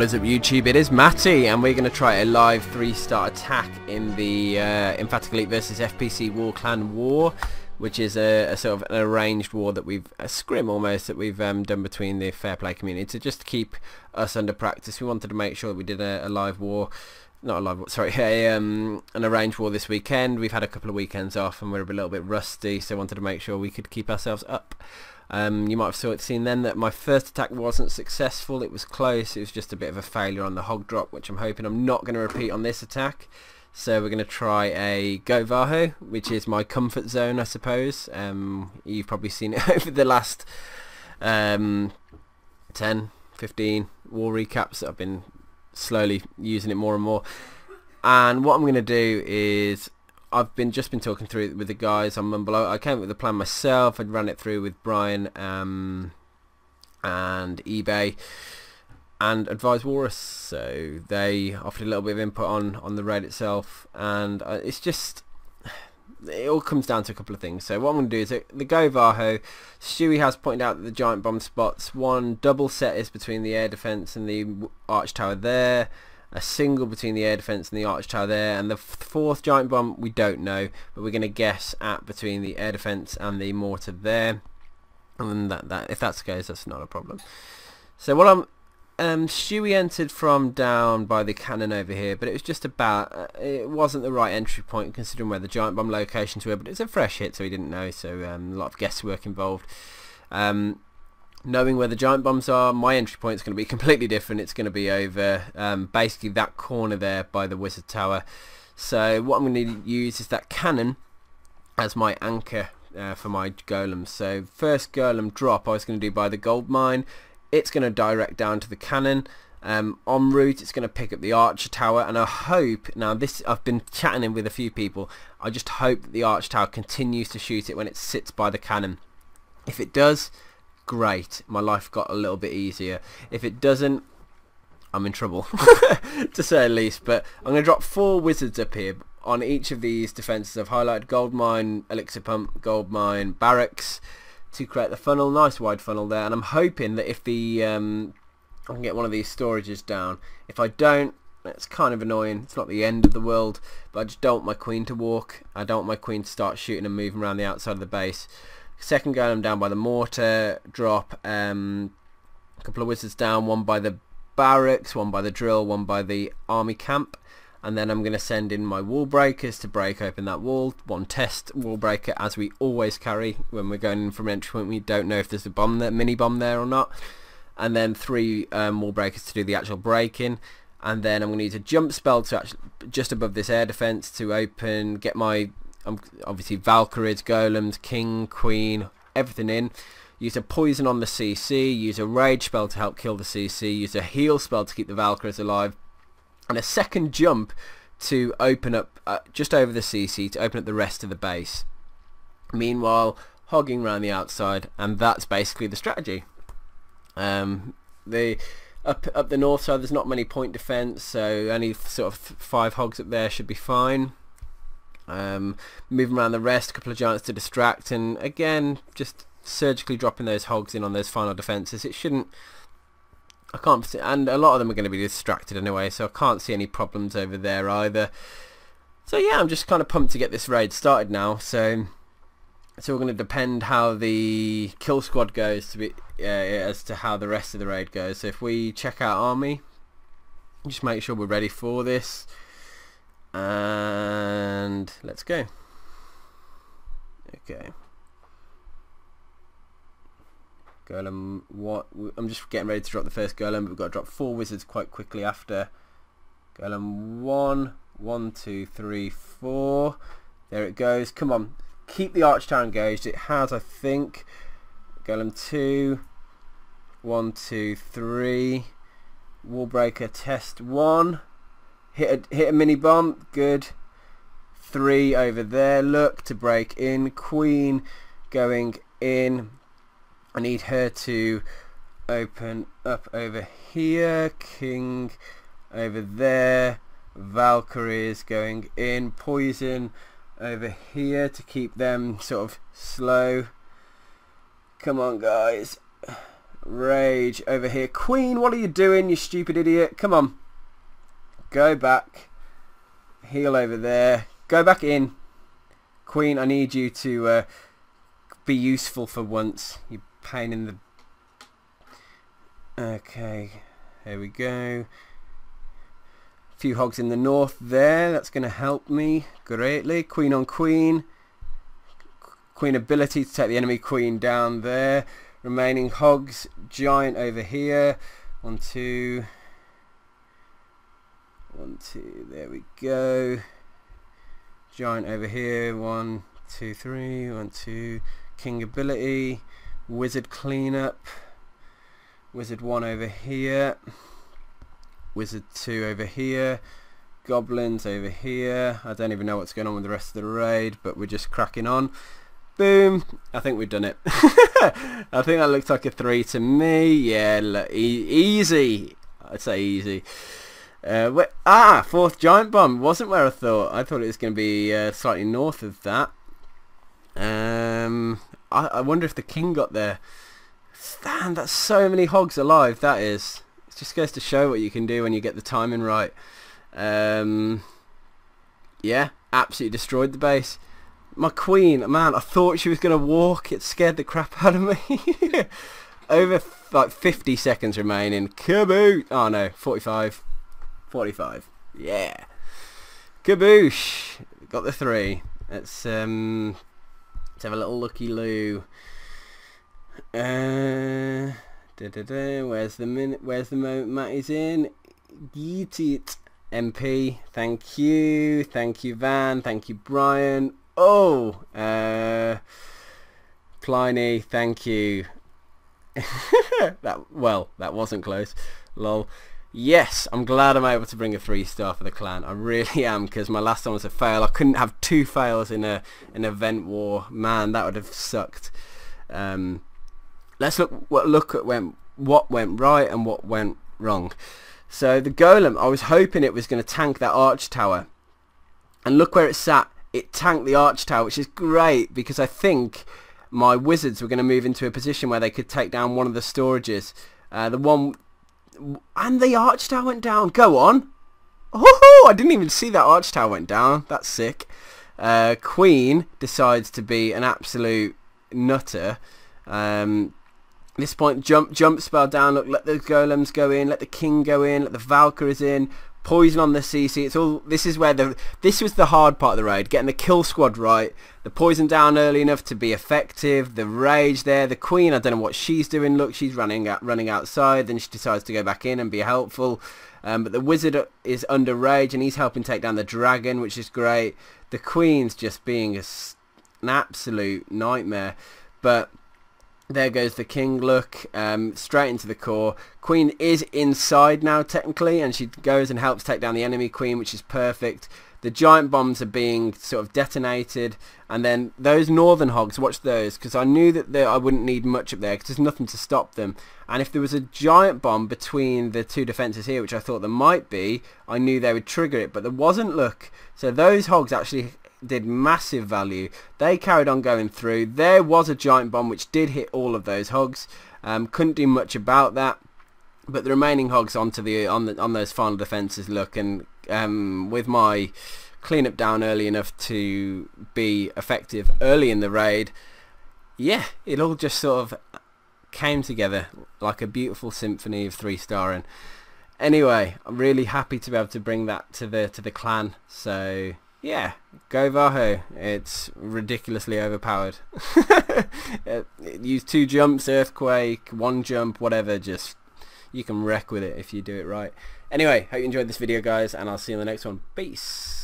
What is up, YouTube? It is Matty, and we're going to try a live 3-star attack in the Emphatic Elite versus FPC War Clan War, which is a sort of an arranged war that we've, a scrim almost, that we've done between the fair play community. To just keep us under practice, we wanted to make sure that we did a live war, an arranged war this weekend. We've had a couple of weekends off and we're a little bit rusty, so wanted to make sure we could keep ourselves up. You might have seen then that my first attack wasn't successful. It was close, it was just a bit of a failure on the hog drop, which I'm hoping I'm not going to repeat on this attack. So we're going to try a Govaho, which is my comfort zone, I suppose. You've probably seen it over the last 10, 15 war recaps that I've been slowly using it more and more. And what I'm going to do is, I've just been talking through with the guys on Mumble. I came up with the plan myself. I'd ran it through with Brian and eBay and Advise Walrus, so they offered a little bit of input on the raid itself, and it all comes down to a couple of things. So what I'm going to do is the Govaho, Stewie has pointed out that the giant bomb spots one double set is between the air defence and the arch tower there, a single between the air defence and the arch tower there, and the fourth giant bomb we don't know, but we're going to guess at between the air defence and the mortar there. And if that's the case, that's not a problem. So what I'm Stewie entered from down by the cannon over here, but it was just about, it wasn't the right entry point considering where the giant bomb locations were, but it's a fresh hit, so he didn't know, so a lot of guesswork involved. Knowing where the giant bombs are, my entry point is going to be completely different. It's going to be over basically that corner there by the wizard tower. So what I'm going to use is that cannon as my anchor for my golems. So first golem drop I was going to do by the gold mine. It's going to direct down to the cannon. En route, it's going to pick up the archer tower, and I hope, now this, I've been chatting with a few people, I just hope that the archer tower continues to shoot it when it sits by the cannon. If it does, great, my life got a little bit easier. If it doesn't, I'm in trouble, to say the least. But I'm going to drop 4 wizards up here on each of these defences. I've highlighted gold mine, elixir pump, gold mine, barracks, to create the funnel, nice wide funnel there, and I'm hoping that if the I can get one of these storages down. If I don't, that's kind of annoying. It's not the end of the world, but I just don't want my queen to walk. I don't want my queen to start shooting and moving around the outside of the base. Second golem down by the mortar drop, a couple of wizards down, one by the barracks, one by the drill, one by the army camp, and then I'm going to send in my wall breakers to break open that wall. One test wall breaker, as we always carry when we're going in from entry point. We don't know if there's a bomb there, mini bomb there or not. And then 3 wall breakers to do the actual break-in. And then I'm going to use a jump spell to actually just above this air defence to open, get my obviously Valkyries, golems, king, queen, everything in. Use a poison on the CC, use a rage spell to help kill the CC, use a heal spell to keep the Valkyries alive, and a second jump to open up just over the CC to open up the rest of the base. Meanwhile, hogging around the outside, and that's basically the strategy. Up the north side, there's not many point defence, so only sort of 5 hogs up there should be fine. Moving around the rest, a couple of giants to distract, and again, just surgically dropping those hogs in on those final defences. It shouldn't, I can't, and a lot of them are going to be distracted anyway, so I can't see any problems over there either. So yeah, I'm just kind of pumped to get this raid started now. So it's all going to depend how the kill squad goes, as to how the rest of the raid goes. So if we check out army, just make sure we're ready for this, and let's go. Okay. Golem, what? I'm just getting ready to drop the first golem, but we've got to drop 4 wizards quite quickly after. Golem 1, 1, 2, 3, 4. There it goes. Come on, keep the arch tower engaged. It has, I think. Golem 2, 1, 2, 3. Wall breaker test 1. Hit a mini bomb. Good. 3 over there. Look to break in. Queen going in. I need her to open up over here, king over there, Valkyries going in, poison over here to keep them sort of slow. Come on guys, Rage over here. Queen, what are you doing, you stupid idiot? Come on. Go back. Heel over there. Go back in. Queen, I need you to be useful for once. You pain in the... Okay. Here we go. A few hogs in the north there. That's going to help me greatly. Queen on queen. Queen ability to take the enemy queen down there. Remaining hogs, giant over here. 1, 2. 1, 2. There we go. Giant over here. 1, 2, 3. 1, 2. King ability. Wizard cleanup. Wizard 1 over here. Wizard 2 over here. Goblins over here. I don't even know what's going on with the rest of the raid, but we're just cracking on. Boom. I think we've done it. I think that looks like a 3 to me. Yeah, look, easy. I'd say easy. Fourth giant bomb. Wasn't where I thought. I thought it was going to be slightly north of that. I wonder if the king got there. Damn, that's so many hogs alive. That is. It just goes to show what you can do when you get the timing right. Yeah, absolutely destroyed the base. My queen, man, I thought she was going to walk. It scared the crap out of me. Over like 50 seconds remaining. Kaboosh! Oh no, 45. 45. Yeah. Kaboosh! Got the 3. Let's have a little looky-loo. Where's the minute? Where's the moment Matt is in? Get it. MP. Thank you. Thank you, Van. Thank you, Brian. Oh, Pliny, thank you. That wasn't close. Lol. Yes, I'm glad I'm able to bring a 3-star for the clan. I really am, because my last one was a fail. I couldn't have 2 fails in an event war. Man, that would have sucked. Let's look at what went right and what went wrong. So the golem, I was hoping it was going to tank that arch tower, and look where it sat. It tanked the arch tower, which is great, because I think my wizards were going to move into a position where they could take down one of the storages. And the arch tower went down. Go on. Oh, I didn't even see that arch tower went down. That's sick. Queen decides to be an absolute nutter. At this point, jump spell down. Look, let the golems go in. Let the king go in. Let the Valkyries in. Poison on the CC. It's all. This is where this was the hard part of the raid. Getting the kill squad right. The poison down early enough to be effective. The rage there. The queen. I don't know what she's doing. Look, she's running outside. Then she decides to go back in and be helpful. But the wizard is under rage and he's helping take down the dragon, which is great. The queen's just being an absolute nightmare. But there goes the king, look, straight into the core. Queen is inside now, technically, and she goes and helps take down the enemy queen, which is perfect. The giant bombs are being sort of detonated, and then those northern hogs, watch those, because I knew that I wouldn't need much up there, because there's nothing to stop them. And if there was a giant bomb between the 2 defences here, which I thought there might be, I knew they would trigger it, but there wasn't, look. So those hogs actually did massive value. They carried on going through. There was a giant bomb which did hit all of those hogs. Couldn't do much about that, but the remaining hogs on those final defenses, look, and with my cleanup down early enough to be effective early in the raid, yeah, it all just sort of came together like a beautiful symphony of 3-starring. Anyway, I'm really happy to be able to bring that to the clan. So yeah, Govaho. It's ridiculously overpowered. Use 2 jumps, earthquake, 1 jump, whatever. Just you can wreck with it if you do it right. Anyway, hope you enjoyed this video, guys, and I'll see you in the next one. Peace.